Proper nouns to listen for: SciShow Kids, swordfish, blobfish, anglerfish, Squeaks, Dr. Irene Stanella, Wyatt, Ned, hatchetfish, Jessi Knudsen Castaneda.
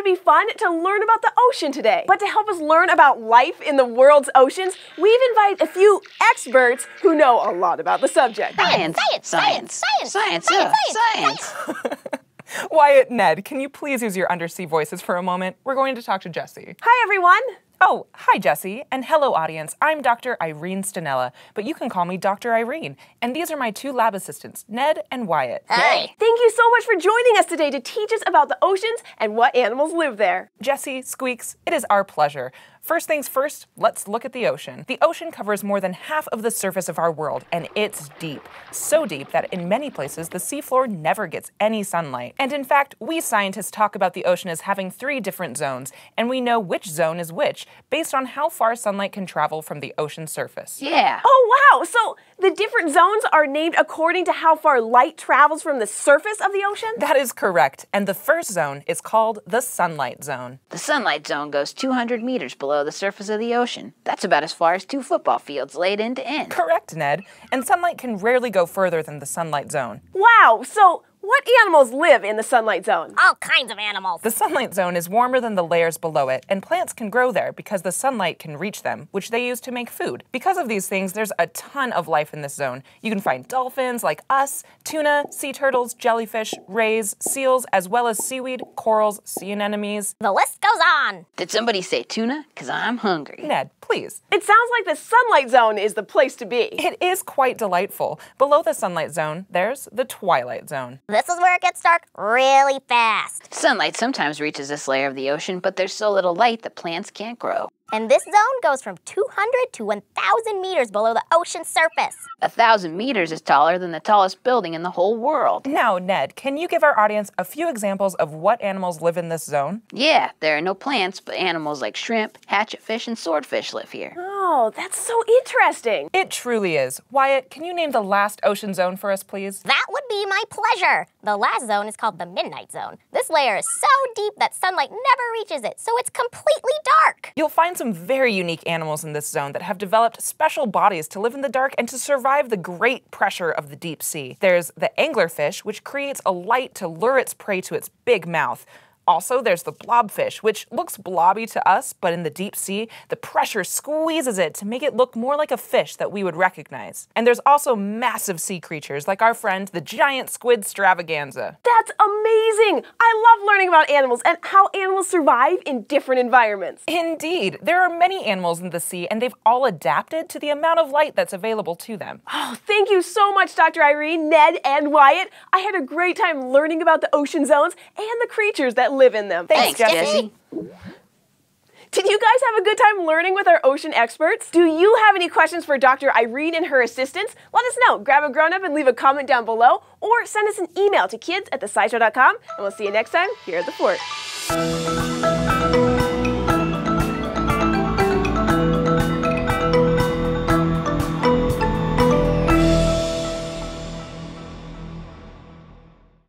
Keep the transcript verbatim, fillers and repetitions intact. it'd be fun to learn about the ocean today. But to help us learn about life in the world's oceans, we've invited a few experts who know a lot about the subject. Science! Science! Science! Science! Science! Science! Wyatt, Ned, can you please use your undersea voices for a moment? We're going to talk to Jessi. Hi, everyone. Oh, hi, Jessi, and hello, audience. I'm Doctor Irene Stanella, but you can call me Doctor Irene. And these are my two lab assistants, Ned and Wyatt. Hey! Thank you so much for joining us today to teach us about the oceans and what animals live there. Jessi, Squeaks, it is our pleasure. First things first, let's look at the ocean. The ocean covers more than half of the surface of our world, and it's deep. So deep that in many places, the seafloor never gets any sunlight. And in fact, we scientists talk about the ocean as having three different zones, and we know which zone is which based on how far sunlight can travel from the ocean surface. Yeah. Oh, wow. So the different zones are named according to how far light travels from the surface of the ocean? That is correct. And the first zone is called the sunlight zone. The sunlight zone goes two hundred meters below the surface of the ocean. That's about as far as two football fields laid end to end. Correct, Ned. And sunlight can rarely go further than the sunlight zone. Wow, so what animals live in the sunlight zone? All kinds of animals. The sunlight zone is warmer than the layers below it, and plants can grow there because the sunlight can reach them, which they use to make food. Because of these things, there's a ton of life in this zone. You can find dolphins like us, tuna, sea turtles, jellyfish, rays, seals, as well as seaweed, corals, sea anemones. The list goes on. Did somebody say tuna? Because I'm hungry. Ned, please. It sounds like the sunlight zone is the place to be. It is quite delightful. Below the sunlight zone, there's the twilight zone. This is where it gets dark really fast. Sunlight sometimes reaches this layer of the ocean, but there's so little light that plants can't grow. And this zone goes from two hundred to one thousand meters below the ocean surface. one thousand meters is taller than the tallest building in the whole world. Now, Ned, can you give our audience a few examples of what animals live in this zone? Yeah, there are no plants, but animals like shrimp, hatchetfish, and swordfish live here. Oh, that's so interesting. It truly is. Wyatt, can you name the last ocean zone for us, please? That would be my pleasure. The last zone is called the midnight zone. This layer is so deep that sunlight never reaches it, so it's completely dark. You'll find some very unique animals in this zone that have developed special bodies to live in the dark and to survive the great pressure of the deep sea. There's the anglerfish, which creates a light to lure its prey to its big mouth. Also, there's the blobfish, which looks blobby to us, but in the deep sea, the pressure squeezes it to make it look more like a fish that we would recognize. And there's also massive sea creatures, like our friend, the giant squid stravaganza. That's amazing! I love learning about animals and how animals survive in different environments. Indeed! There are many animals in the sea, and they've all adapted to the amount of light that's available to them. Oh, thank you so much, Doctor Irene, Ned, and Wyatt. I had a great time learning about the ocean zones and the creatures that live in them. Thanks, Jessi. Did you guys have a good time learning with our ocean experts? Do you have any questions for Doctor Irene and her assistants? Let us know. Grab a grown-up and leave a comment down below, or send us an email to kids at the scishow dot com, and we'll see you next time here at the fort.